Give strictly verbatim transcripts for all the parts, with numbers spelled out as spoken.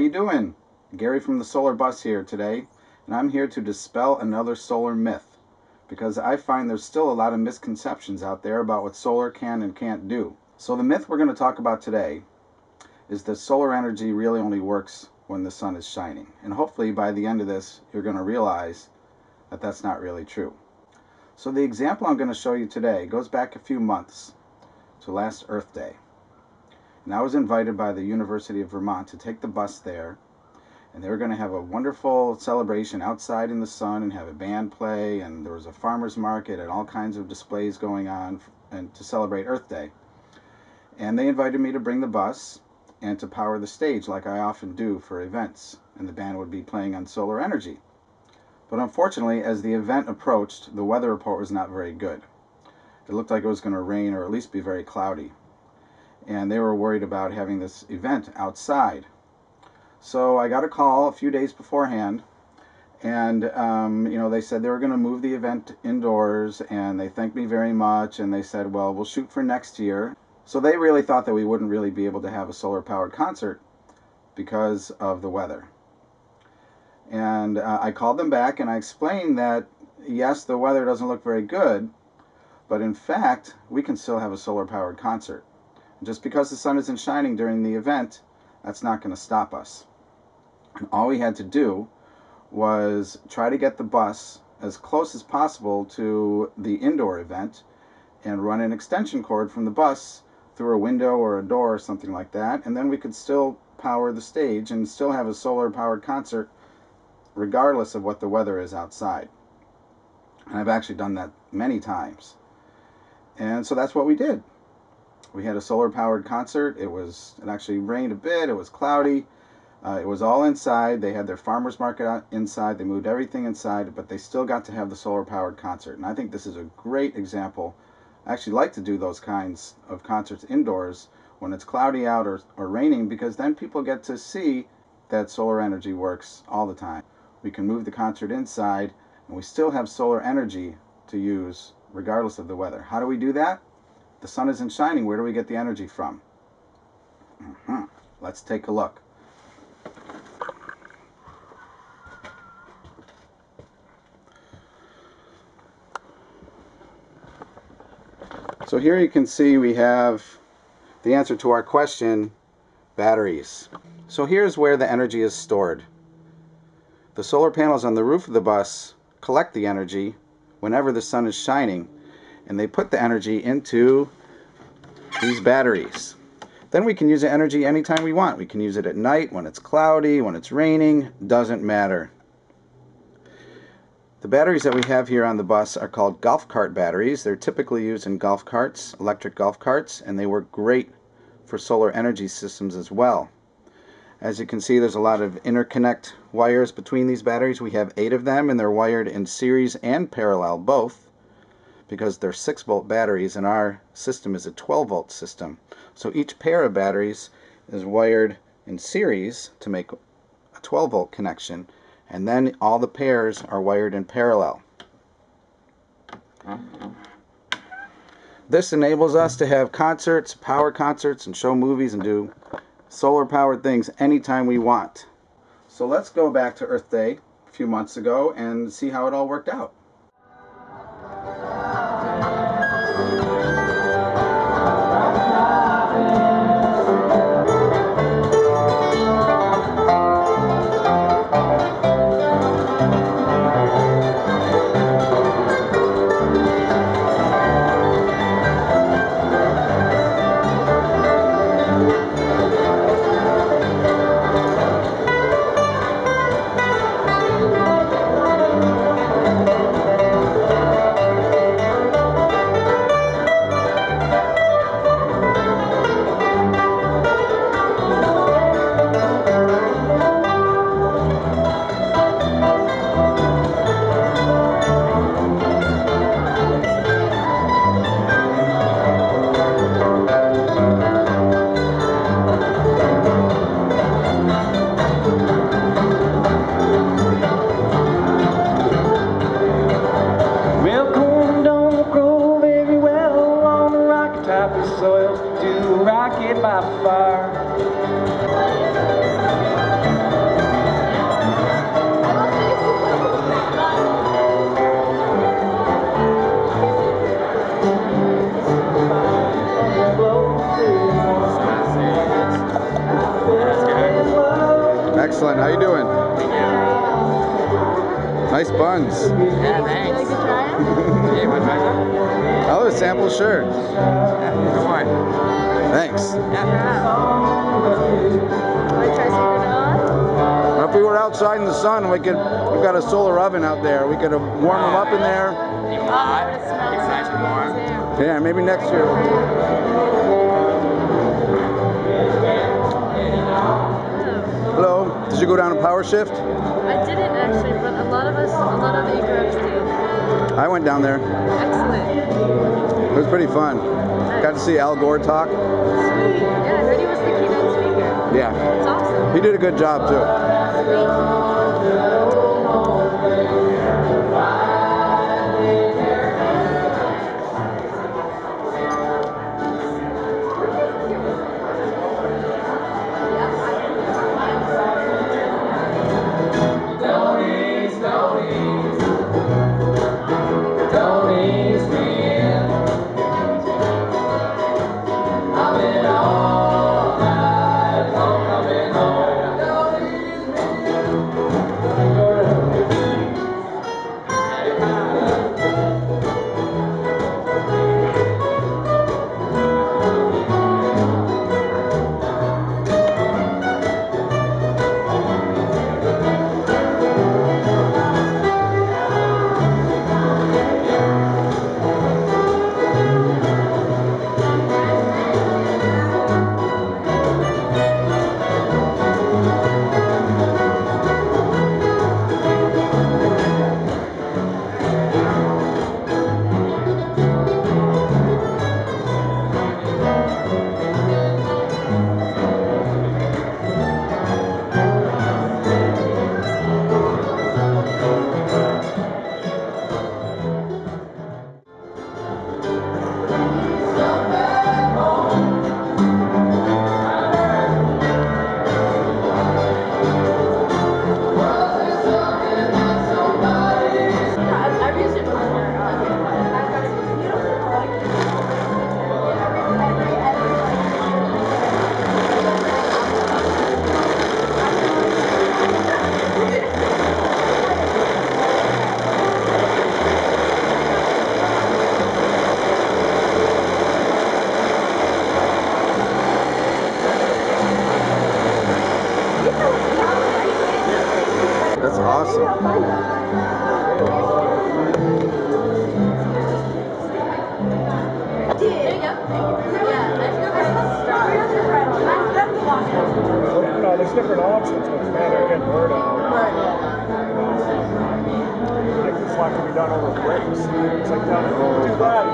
you doing? Gary from the Solar Bus here today, and I'm here to dispel another solar myth, because I find there's still a lot of misconceptions out there about what solar can and can't do. So the myth we're going to talk about today is that solar energy really only works when the sun is shining, and hopefully by the end of this you're going to realize that that's not really true. So the example I'm going to show you today goes back a few months to last Earth Day. And I was invited by the University of Vermont to take the bus there, and they were going to have a wonderful celebration outside in the sun and have a band play, and there was a farmer's market and all kinds of displays going on and to celebrate Earth Day. And they invited me to bring the bus and to power the stage like I often do for events, and the band would be playing on solar energy. But unfortunately, as the event approached, the weather report was not very good. It looked like it was going to rain or at least be very cloudy. And they were worried about having this event outside. So I got a call a few days beforehand, and um, you know, they said they were going to move the event indoors, and they thanked me very much, and they said, well, we'll shoot for next year. So they really thought that we wouldn't really be able to have a solar-powered concert because of the weather. And uh, I called them back and I explained that, yes, the weather doesn't look very good, but in fact, we can still have a solar-powered concert. And just because the sun isn't shining during the event, that's not going to stop us. And all we had to do was try to get the bus as close as possible to the indoor event and run an extension cord from the bus through a window or a door or something like that, and then we could still power the stage and still have a solar-powered concert regardless of what the weather is outside. And I've actually done that many times. And so that's what we did. We had a solar-powered concert. It was, it actually rained a bit, it was cloudy, uh, it was all inside. They had their farmers market inside, they moved everything inside, but they still got to have the solar-powered concert. And I think this is a great example. I actually like to do those kinds of concerts indoors when it's cloudy out or, or raining, because then people get to see that solar energy works all the time. We can move the concert inside, and we still have solar energy to use regardless of the weather. How do we do that? The sun isn't shining. Where do we get the energy from? Mm-hmm. Let's take a look. So here you can see we have the answer to our question, batteries. So here's where the energy is stored. The solar panels on the roof of the bus collect the energy whenever the sun is shining, and they put the energy into these batteries. Then we can use the energy anytime we want. We can use it at night, when it's cloudy, when it's raining, doesn't matter. The batteries that we have here on the bus are called golf cart batteries. They're typically used in golf carts, electric golf carts, and they work great for solar energy systems as well. As you can see, there's a lot of interconnect wires between these batteries. We have eight of them, and they're wired in series and parallel both, because they're six volt batteries and our system is a twelve volt system. So each pair of batteries is wired in series to make a twelve volt connection, and then all the pairs are wired in parallel. This enables us to have concerts, power concerts, and show movies and do solar powered things anytime we want. So let's go back to Earth Day a few months ago and see how it all worked out. Soil to rocket by far. Excellent. How you doing? Nice buns. Yeah, thanks. Oh, sample, sure. Thanks. Well, if we were outside in the sun, we could. We've got a solar oven out there. We could warm them up in there. Yeah, maybe next year. Hello. Did you go down a power shift? I didn't actually, but a lot of us, a lot of the EcoX did. I went down there. Excellent. It was pretty fun. Nice. Got to see Al Gore talk. Sweet. Yeah, I heard he was the keynote speaker. Yeah. It's awesome. He did a good job too. Different options, but it's better getting word out. Right. Like this lot can be done over breaks. It's like down do that.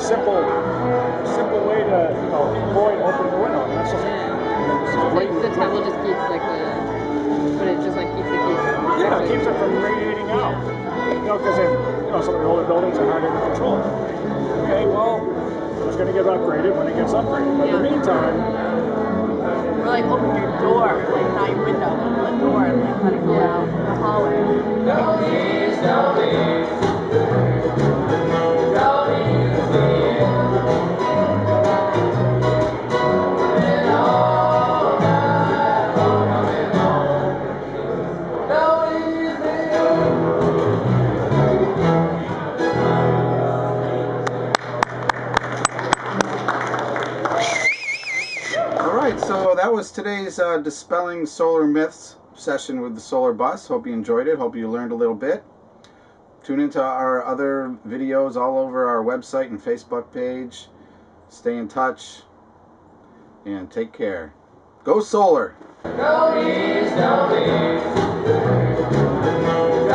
Simple, simple way to, you know, avoid open the window. That's just like the towel just keeps like the, but it just like keeps the heat. Yeah, it keeps it from radiating out. You know, because you know some of the older buildings are harder to control. Okay, well, it's going to get upgraded when it gets upgraded. But yeah. In the meantime. Or like open your door, like not your window, but the door, and like let it go out in the hallway. Don't ease, don't ease. Don't ease me. All night long, I've been home. Don't ease me. All right, so that was today's uh, Dispelling Solar Myths session with the Solar Bus. Hope you enjoyed it. Hope you learned a little bit. Tune into our other videos all over our website and Facebook page. Stay in touch and take care. Go solar! Go east, go east.